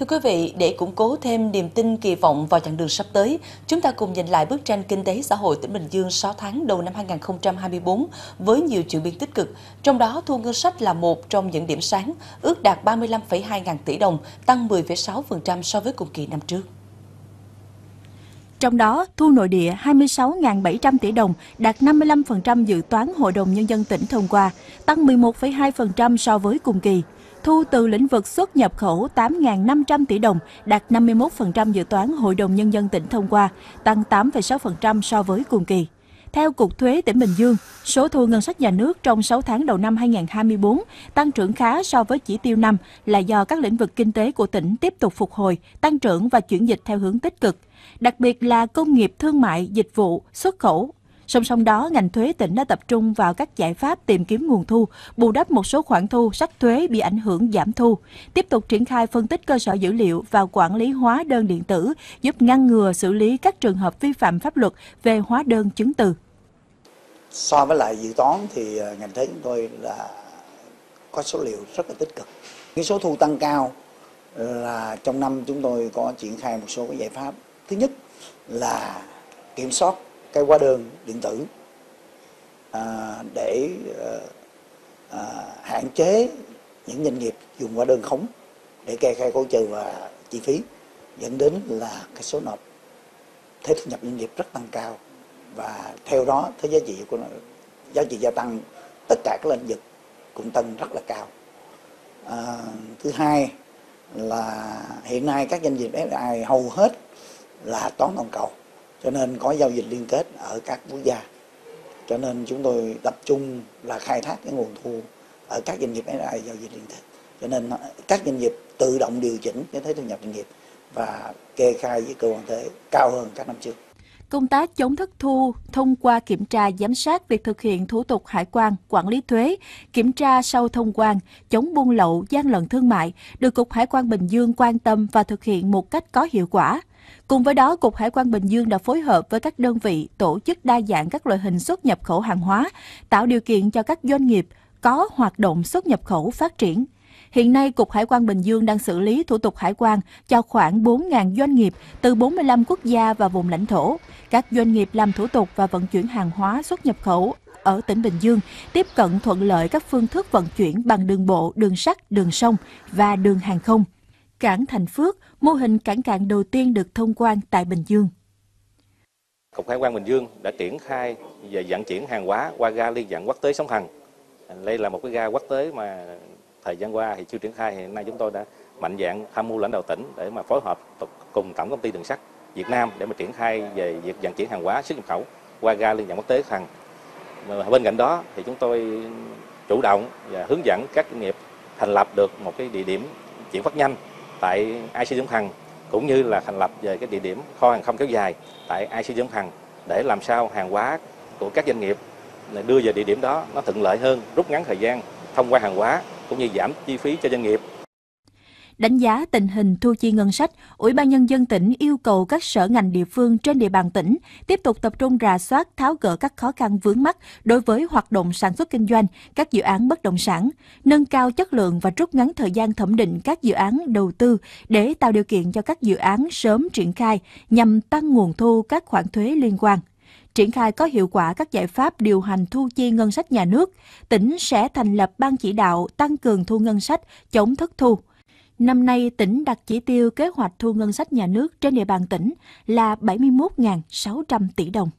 Thưa quý vị, để củng cố thêm niềm tin kỳ vọng vào chặng đường sắp tới, chúng ta cùng nhìn lại bức tranh kinh tế xã hội tỉnh Bình Dương 6 tháng đầu năm 2024 với nhiều chuyển biến tích cực. Trong đó, thu ngân sách là một trong những điểm sáng, ước đạt 35,2 ngàn tỷ đồng, tăng 10,6% so với cùng kỳ năm trước. Trong đó, thu nội địa 26.700 tỷ đồng, đạt 55% dự toán Hội đồng Nhân dân tỉnh thông qua, tăng 11,2% so với cùng kỳ. Thu từ lĩnh vực xuất nhập khẩu 8.500 tỷ đồng, đạt 51% dự toán Hội đồng Nhân dân tỉnh thông qua, tăng 8,6% so với cùng kỳ. Theo Cục thuế tỉnh Bình Dương, số thu ngân sách nhà nước trong 6 tháng đầu năm 2024 tăng trưởng khá so với chỉ tiêu năm là do các lĩnh vực kinh tế của tỉnh tiếp tục phục hồi, tăng trưởng và chuyển dịch theo hướng tích cực, đặc biệt là công nghiệp, thương mại, dịch vụ, xuất khẩu. Song song đó, ngành thuế tỉnh đã tập trung vào các giải pháp tìm kiếm nguồn thu, bù đắp một số khoản thu sách thuế bị ảnh hưởng giảm thu, tiếp tục triển khai phân tích cơ sở dữ liệu và quản lý hóa đơn điện tử, giúp ngăn ngừa xử lý các trường hợp vi phạm pháp luật về hóa đơn chứng từ. So với lại dự toán thì ngành thuế chúng tôi là có số liệu rất là tích cực. Cái số thu tăng cao là trong năm chúng tôi có triển khai một số cái giải pháp. Thứ nhất là kiểm soát cái hóa đơn điện tử để hạn chế những doanh nghiệp dùng hóa đơn khống để kê khai khấu trừ và chi phí, dẫn đến là cái số nộp thuế thu nhập doanh nghiệp rất tăng cao, và theo đó thuế giá trị gia tăng tất cả các lĩnh vực cũng tăng rất là cao. Thứ hai là hiện nay các doanh nghiệp FDI hầu hết là toán toàn cầu, cho nên có giao dịch liên kết ở các quốc gia, cho nên chúng tôi tập trung là khai thác cái nguồn thu ở các doanh nghiệp FDI giao dịch liên kết, cho nên các doanh nghiệp tự động điều chỉnh cái thuế thu nhập doanh nghiệp và kê khai với cơ quan thuế cao hơn các năm trước. Công tác chống thất thu thông qua kiểm tra giám sát việc thực hiện thủ tục hải quan, quản lý thuế, kiểm tra sau thông quan, chống buôn lậu, gian lận thương mại được Cục Hải quan Bình Dương quan tâm và thực hiện một cách có hiệu quả. Cùng với đó, Cục Hải quan Bình Dương đã phối hợp với các đơn vị tổ chức đa dạng các loại hình xuất nhập khẩu hàng hóa, tạo điều kiện cho các doanh nghiệp có hoạt động xuất nhập khẩu phát triển. Hiện nay, Cục Hải quan Bình Dương đang xử lý thủ tục hải quan cho khoảng 4.000 doanh nghiệp từ 45 quốc gia và vùng lãnh thổ. Các doanh nghiệp làm thủ tục và vận chuyển hàng hóa xuất nhập khẩu ở tỉnh Bình Dương tiếp cận thuận lợi các phương thức vận chuyển bằng đường bộ, đường sắt, đường sông và đường hàng không. Cảng Thành Phước, mô hình cảng cạn đầu tiên được thông quan tại Bình Dương. Cục Hải quan Bình Dương đã triển khai về vận chuyển hàng hóa qua ga liên vận quốc tế Sóng Thần. Đây là một cái ga quốc tế mà thời gian qua thì chưa triển khai, hiện nay chúng tôi đã mạnh dạn tham mưu lãnh đạo tỉnh để mà phối hợp cùng Tổng Công ty Đường sắt Việt Nam để mà triển khai về việc vận chuyển hàng hóa xuất nhập khẩu qua ga liên vận quốc tế Sóng Thần. Bên cạnh đó thì chúng tôi chủ động và hướng dẫn các doanh nghiệp thành lập được một cái địa điểm chuyển phát nhanh tại IC Dương Thành, cũng như là thành lập về cái địa điểm kho hàng không kéo dài tại IC Dương Thành, để làm sao hàng hóa của các doanh nghiệp đưa về địa điểm đó nó thuận lợi hơn, rút ngắn thời gian thông qua hàng hóa cũng như giảm chi phí cho doanh nghiệp. Đánh giá tình hình thu chi ngân sách, Ủy ban Nhân dân tỉnh yêu cầu các sở ngành địa phương trên địa bàn tỉnh tiếp tục tập trung rà soát, tháo gỡ các khó khăn vướng mắc đối với hoạt động sản xuất kinh doanh, các dự án bất động sản, nâng cao chất lượng và rút ngắn thời gian thẩm định các dự án đầu tư để tạo điều kiện cho các dự án sớm triển khai nhằm tăng nguồn thu các khoản thuế liên quan. Triển khai có hiệu quả các giải pháp điều hành thu chi ngân sách nhà nước, tỉnh sẽ thành lập ban chỉ đạo tăng cường thu ngân sách, chống thất thu. Năm nay, tỉnh đặt chỉ tiêu kế hoạch thu ngân sách nhà nước trên địa bàn tỉnh là 71.600 tỷ đồng.